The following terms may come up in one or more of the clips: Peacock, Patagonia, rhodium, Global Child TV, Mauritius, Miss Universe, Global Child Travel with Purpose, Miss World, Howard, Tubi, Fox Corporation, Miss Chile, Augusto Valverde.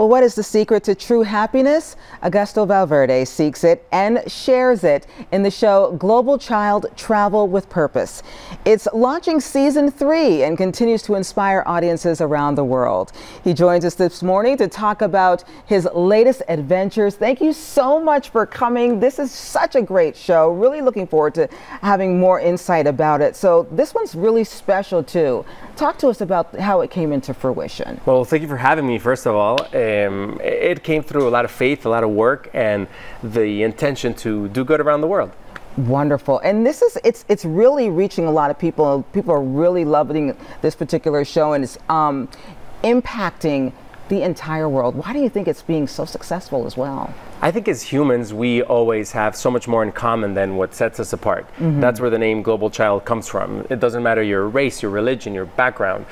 Well, what is the secret to true happiness? Augusto Valverde seeks it and shares it in the show Global Child Travel with Purpose. It's launching season 3 and continues to inspire audiences around the world. He joins us this morning to talk about his latest adventures. Thank you so much for coming. This is such a great show. Really looking forward to having more insight about it. So this one's really special too. Talk to us about how it came into fruition. Well, thank you for having me, first of all. It came through a lot of faith, a lot of work, and the intention to do good around the world. Wonderful. And this is, it's really reaching a lot of people. People are really loving this particular show, and it's impacting the entire world. Why do you think it's being so successful as well? I think as humans, we always have so much more in common than what sets us apart. Mm-hmm. That's where the name Global Child comes from. It doesn't matter your race, your religion, your background.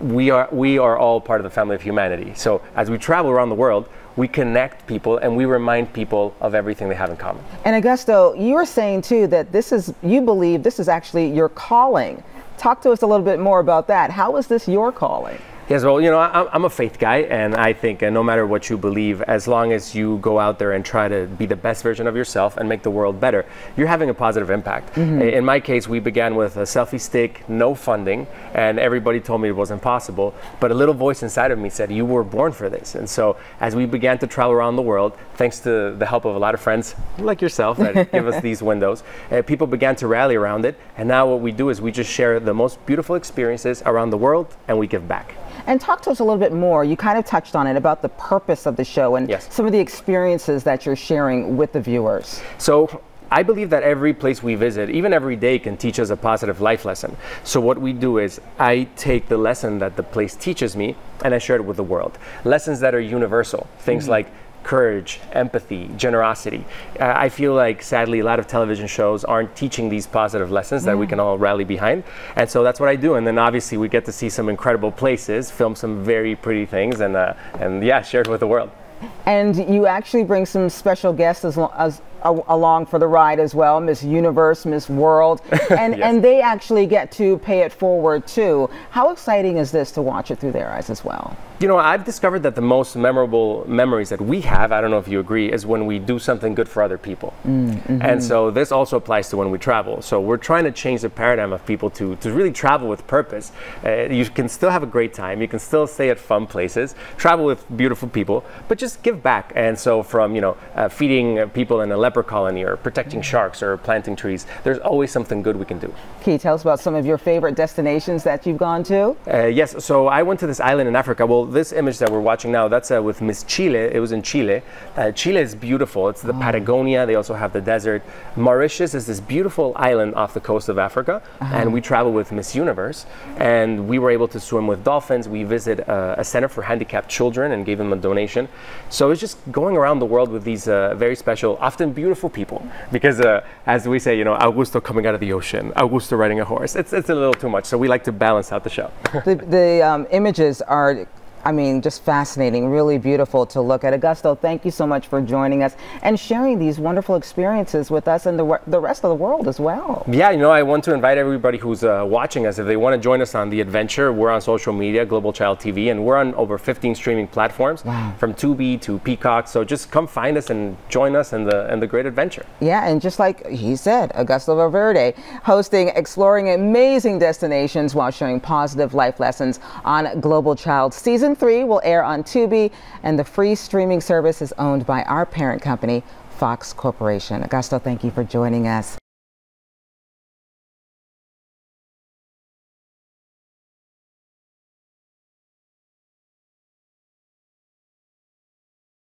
We are all part of the family of humanity. So as we travel around the world, we connect people and we remind people of everything they have in common. And Augusto, you were saying too that this is, you believe this is actually your calling. Talk to us a little bit more about that. How is this your calling? Yes, well, you know, I'm a faith guy, and I think no matter what you believe, as long as you go out there and try to be the best version of yourself and make the world better, you're having a positive impact. Mm-hmm. In my case, we began with a selfie stick, no funding, and everybody told me it wasn't possible, but a little voice inside of me said, you were born for this. And so as we began to travel around the world, thanks to the help of a lot of friends like yourself that give us these windows, people began to rally around it, and now what we do is we just share the most beautiful experiences around the world, and we give back. And talk to us a little bit more, you kind of touched on it, about the purpose of the show and yes, some of the experiences that you're sharing with the viewers. So I believe that every place we visit, even every day, can teach us a positive life lesson. So what we do is I take the lesson that the place teaches me and I share it with the world. Lessons that are universal, things mm-hmm. like courage, empathy, generosity. I feel like, sadly, a lot of television shows aren't teaching these positive lessons that we can all rally behind. And so that's what I do. And then obviously we get to see some incredible places, film some very pretty things, and yeah, share it with the world. And you actually bring some special guests along for the ride as well, Miss Universe, Miss World, and, yes, and they actually get to pay it forward too. How exciting is this to watch it through their eyes as well? You know, I've discovered that the most memorable memories that we have, I don't know if you agree, is when we do something good for other people. Mm-hmm. And so this also applies to when we travel. So we're trying to change the paradigm of people to really travel with purpose. You can still have a great time, you can still stay at fun places, travel with beautiful people, but just give back. And so from, you know, feeding people in a leper colony or protecting sharks or planting trees, there's always something good we can do. Can you tell us about some of your favorite destinations that you've gone to? Yes, so I went to this island in Africa. Well, this image that we're watching now, that's with Miss Chile. It was in Chile. Chile is beautiful. It's the Patagonia. They also have the desert. Mauritius is this beautiful island off the coast of Africa, and we traveled with Miss Universe, and we were able to swim with dolphins. We visited a center for handicapped children and gave them a donation. So it's just going around the world with these very special, often beautiful people, because as we say, you know, Augusto coming out of the ocean, Augusto riding a horse, it's a little too much, so we like to balance out the show. The images are, I mean, just fascinating, really beautiful to look at. Augusto, thank you so much for joining us and sharing these wonderful experiences with us and the rest of the world as well. Yeah, you know, I want to invite everybody who's watching us, if they want to join us on the adventure, we're on social media, Global Child TV, and we're on over 15 streaming platforms, wow, from Tubi to Peacock. So just come find us and join us in the great adventure. Yeah, and just like he said, Augusto Valverde, hosting, exploring amazing destinations while sharing positive life lessons on Global Child. Season 3 will air on Tubi, and the free streaming service is owned by our parent company, Fox Corporation. Augusto, thank you for joining us.